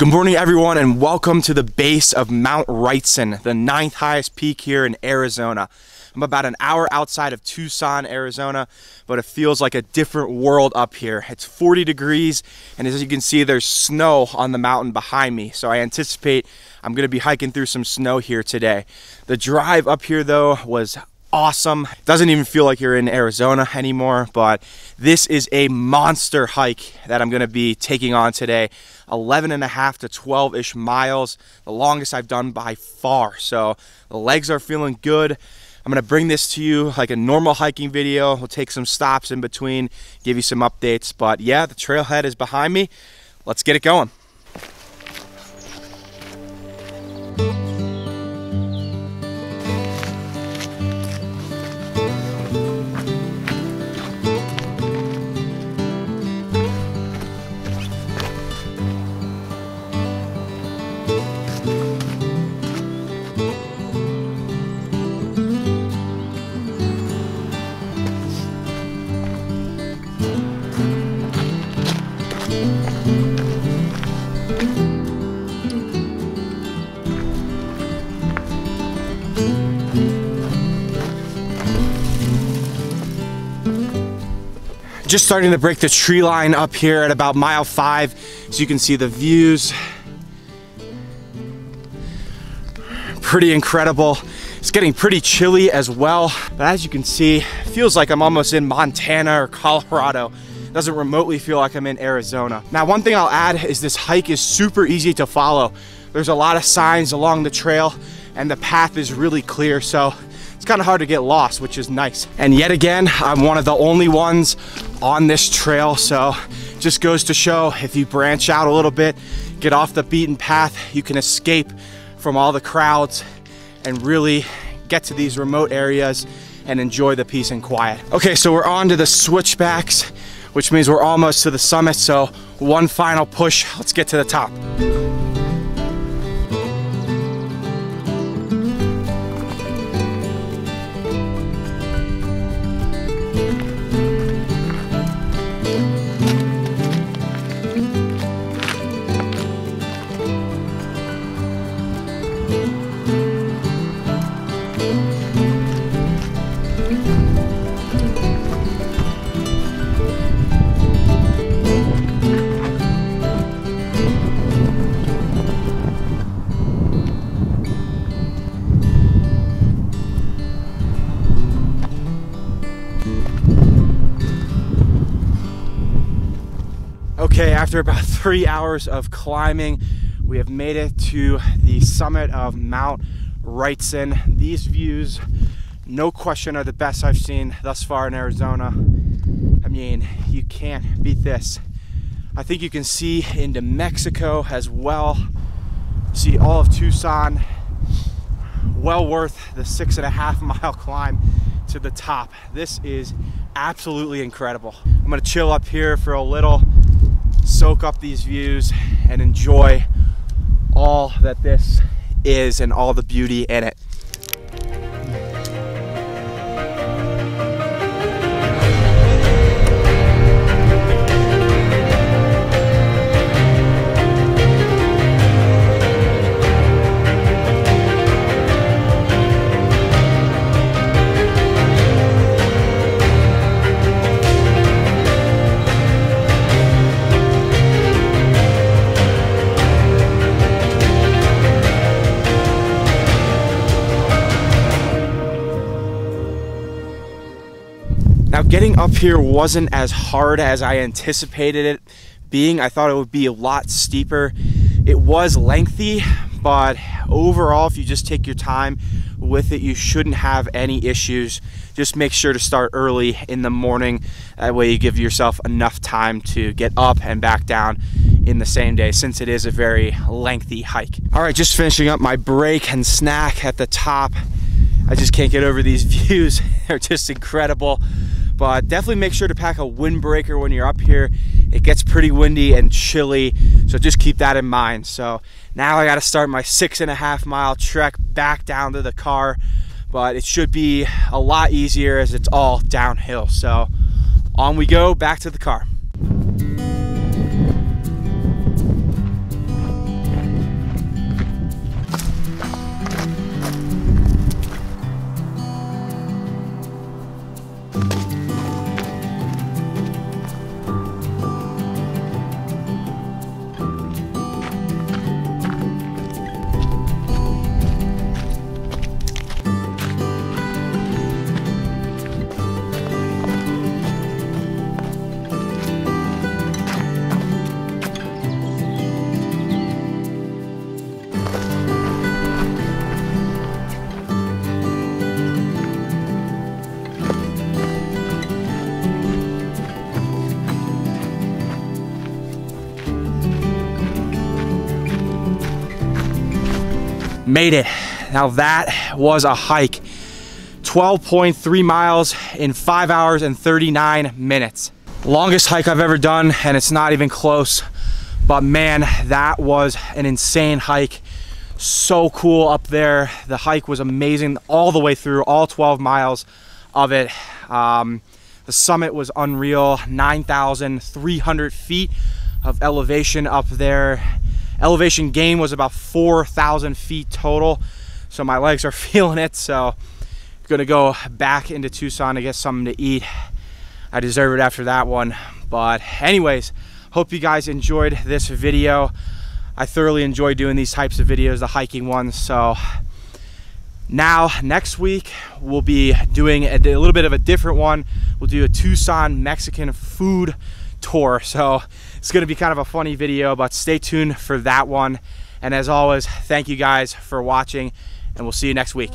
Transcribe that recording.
Good morning, everyone, and welcome to the base of Mount Wrightson, the 9th highest peak here in Arizona. I'm about an hour outside of Tucson, Arizona, but it feels like a different world up here. It's 40 degrees, and as you can see, there's snow on the mountain behind me, so I anticipate I'm going to be hiking through some snow here today. The drive up here, though, was awesome. It doesn't even feel like you're in Arizona anymore, but this is a monster hike that I'm going to be taking on today. 11.5 to 12-ish miles, the longest I've done by far. So the legs are feeling good. I'm going to bring this to you like a normal hiking video. We'll take some stops in between, give you some updates. But yeah, the trailhead is behind me. Let's get it going. Just starting to break the tree line up here at about mile 5, so you can see the views. Pretty incredible. It's getting pretty chilly as well, but as you can see, it feels like I'm almost in Montana or Colorado. It doesn't remotely feel like I'm in Arizona. Now, one thing I'll add is this hike is super easy to follow. There's a lot of signs along the trail, and the path is really clear, so it's kind of hard to get lost, which is nice. And yet again, I'm one of the only ones on this trail, so just goes to show, if you branch out a little bit, get off the beaten path, you can escape from all the crowds and really get to these remote areas and enjoy the peace and quiet. Okay, so we're on to the switchbacks, which means we're almost to the summit, so one final push, let's get to the top. Okay, after about 3 hours of climbing, we have made it to the summit of Mount Wrightson. These views, no question, are the best I've seen thus far in Arizona. I mean, you can't beat this. I think you can see into Mexico as well. See all of Tucson. Well worth the 6.5 mile climb to the top. This is absolutely incredible. I'm gonna chill up here for a little, soak up these views, and enjoy all that this is and all the beauty in it. Getting up here wasn't as hard as I anticipated it being. I thought it would be a lot steeper. It was lengthy, but overall, if you just take your time with it, you shouldn't have any issues. Just make sure to start early in the morning. That way you give yourself enough time to get up and back down in the same day, since it is a very lengthy hike. All right, just finishing up my break and snack at the top. I just can't get over these views. They're just incredible. But definitely make sure to pack a windbreaker when you're up here. It gets pretty windy and chilly, so just keep that in mind. So now I gotta start my 6.5 mile trek back down to the car, but it should be a lot easier as it's all downhill. So on we go, back to the car. made it. Now that was a hike. 12.3 miles in 5 hours and 39 minutes. Longest hike I've ever done, and it's not even close. But man, that was an insane hike. So cool up there. The hike was amazing all the way through, all 12 miles of it. The summit was unreal. 9,300 feet of elevation up there. Elevation gain was about 4,000 feet total. So my legs are feeling it. So gonna go back into Tucson to get something to eat. I deserve it after that one. But anyways, hope you guys enjoyed this video. I thoroughly enjoy doing these types of videos, the hiking ones. So now next week we'll be doing a little bit of a different one. We'll do a Tucson Mexican food tour. So it's gonna be kind of a funny video, but stay tuned for that one. And as always, thank you guys for watching, and we'll see you next week.